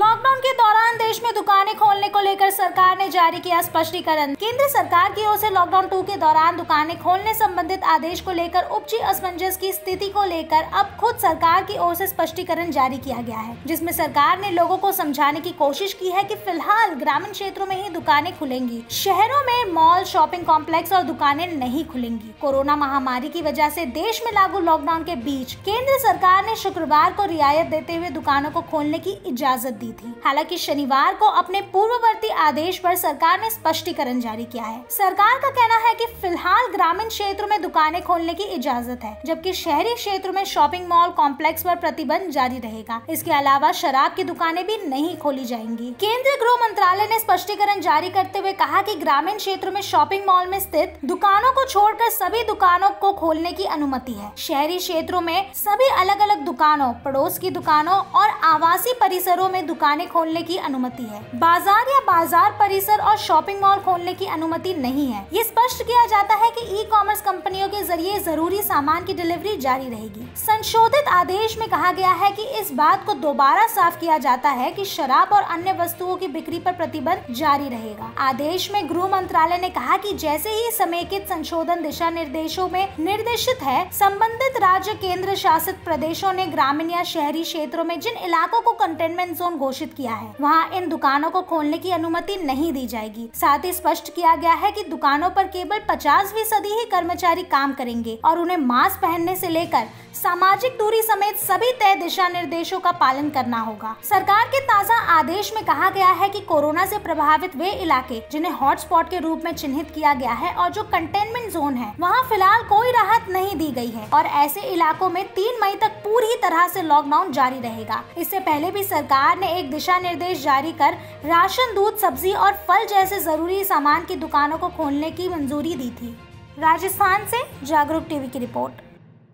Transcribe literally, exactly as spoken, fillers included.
Lockdown के दौरान देश में दुकानें खोलने को लेकर सरकार ने जारी किया स्पष्टीकरण। केंद्र सरकार की ओर से लॉकडाउन टू के दौरान दुकानें खोलने संबंधित आदेश को लेकर उपजी असमंजस की स्थिति को लेकर अब खुद सरकार की ओर से स्पष्टीकरण जारी किया गया है, जिसमें सरकार ने लोगों को समझाने की कोशिश की है कि फिलहाल ग्रामीण क्षेत्रों में ही दुकानें खुलेंगी। शहरों में मॉल, शॉपिंग कॉम्प्लेक्स और दुकानें नहीं खुलेंगी। कोरोना महामारी की वजह से देश में लागू लॉकडाउन के बीच केंद्र सरकार ने शुक्रवार को रियायत देते हुए दुकानों को खोलने की इजाजत दी थी। हालांकि शनिवार को अपने पूर्ववर्ती आदेश पर सरकार ने स्पष्टीकरण जारी किया है। सरकार का कहना है कि फिलहाल ग्रामीण क्षेत्रों में दुकानें खोलने की इजाजत है, जबकि शहरी क्षेत्रों में शॉपिंग मॉल कॉम्प्लेक्स पर प्रतिबंध जारी रहेगा। इसके अलावा शराब की दुकानें भी नहीं खोली जाएंगी। केंद्रीय गृह मंत्रालय ने स्पष्टीकरण जारी करते हुए कहा कि ग्रामीण क्षेत्रों में शॉपिंग मॉल में स्थित दुकानों को छोड़कर सभी दुकानों को खोलने की अनुमति है। शहरी क्षेत्रों में सभी अलग अलग दुकानों, पड़ोस की दुकानों और आवासीय परिसरों में दुकानें खोलने की अनुमति है। बाजार या बाजार परिसर और शॉपिंग मॉल खोलने की अनुमति नहीं है। ये स्पष्ट किया जाता है कि ई कॉमर्स कंपनियों के जरिए जरूरी सामान की डिलीवरी जारी रहेगी। संशोधित आदेश में कहा गया है कि इस बात को दोबारा साफ किया जाता है कि शराब और अन्य वस्तुओं की बिक्री पर प्रतिबंध जारी रहेगा। आदेश में गृह मंत्रालय ने कहा कि जैसे ही समेकित संशोधन दिशा निर्देशों में निर्देशित है, संबंधित राज्य, केंद्र शासित प्रदेशों ने ग्रामीण या शहरी क्षेत्रों में जिन इलाकों को कंटेनमेंट जोन घोषित किया है, वहाँ इन दुकानों को खोलने की अनुमति नहीं दी जाएगी। साथ ही स्पष्ट किया गया है कि दुकानों पर केवल पचास फीसदी ही कर्मचारी काम करेंगे और उन्हें मास्क पहनने से लेकर सामाजिक दूरी समेत सभी तय दिशा निर्देशों का पालन करना होगा। सरकार के ताजा आदेश में कहा गया है कि कोरोना से प्रभावित वे इलाके जिन्हें हॉटस्पॉट के रूप में चिन्हित किया गया है और जो कंटेनमेंट जोन है, वहां फिलहाल कोई राहत नहीं दी गई है और ऐसे इलाकों में तीन मई तक पूरी तरह से लॉकडाउन जारी रहेगा। इससे पहले भी सरकार ने एक दिशा निर्देश जारी कर राशन, दूध, सब्जी और फल जैसे जरूरी सामान की दुकानों को खोलने की मंजूरी दी थी। राजस्थान से जागरूक टीवी की रिपोर्ट।